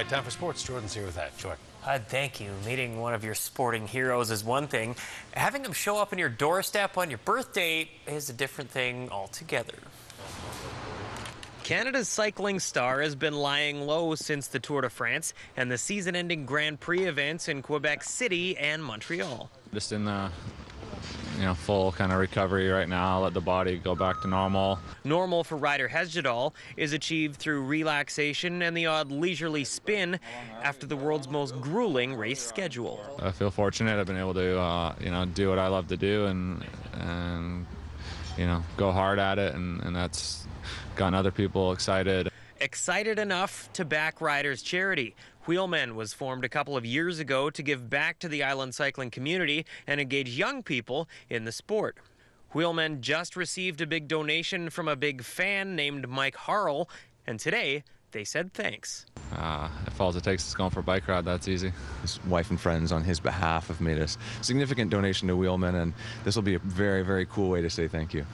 right, time for sports. Jordan's here with that. Jordan. Thank you. Meeting one of your sporting heroes is one thing. Having them show up on your doorstep on your birthday is a different thing altogether. Canada's cycling star has been lying low since the Tour de France and the season-ending Grand Prix events in Quebec City and Montreal. Just in the full kind of recovery right now, let the body go back to normal. Normal for Ryder Hesjedal is achieved through relaxation and the odd leisurely spin after the world's most grueling race schedule. I feel fortunate. I've been able to, do what I love to do and go hard at it, and that's gotten other people excited. Excited enough to back Ryder's charity. Wheelmen was formed a couple of years ago to give back to the island cycling community and engage young people in the sport. Wheelmen just received a big donation from a big fan named Mike Harle, and today they said thanks. If all it takes is going for a bike ride, that's easy. His wife and friends on his behalf have made a significant donation to Wheelmen, and this will be a very, very cool way to say thank you.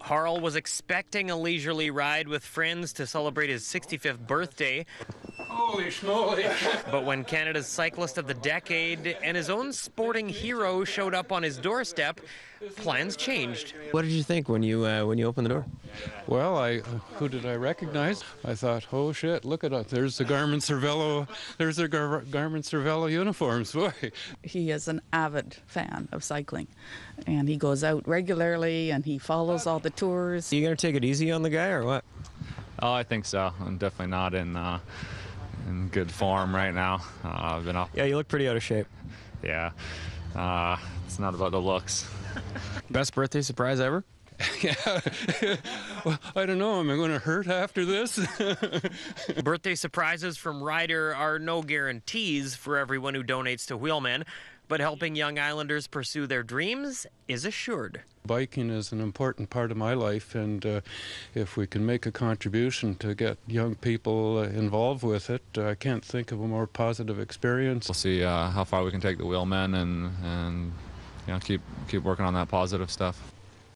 Harle was expecting a leisurely ride with friends to celebrate his 65th birthday. Holy schmoly. But when Canada's cyclist of the decade and his own sporting hero showed up on his doorstep, plans changed. What did you think when you opened the door? Well, who did I recognize? I thought, oh shit, look at us. There's the Garmin Cervelo. There's the Garmin Cervelo uniforms. Boy. He is an avid fan of cycling, and he goes out regularly and he follows all the tours. You gonna take it easy on the guy or what? Oh, I think so. I'm definitely not in good form right now. I've been off. Yeah, you look pretty out of shape. Yeah, it's not about the looks. Best birthday surprise ever? Yeah. Well, I don't know. Am I going to hurt after this? Birthday surprises from Ryder are no guarantees for everyone who donates to Wheelmen, but helping young islanders pursue their dreams is assured. Biking is an important part of my life, and if we can make a contribution to get young people involved with it, I can't think of a more positive experience. We'll see how far we can take the Wheelmen and keep working on that positive stuff.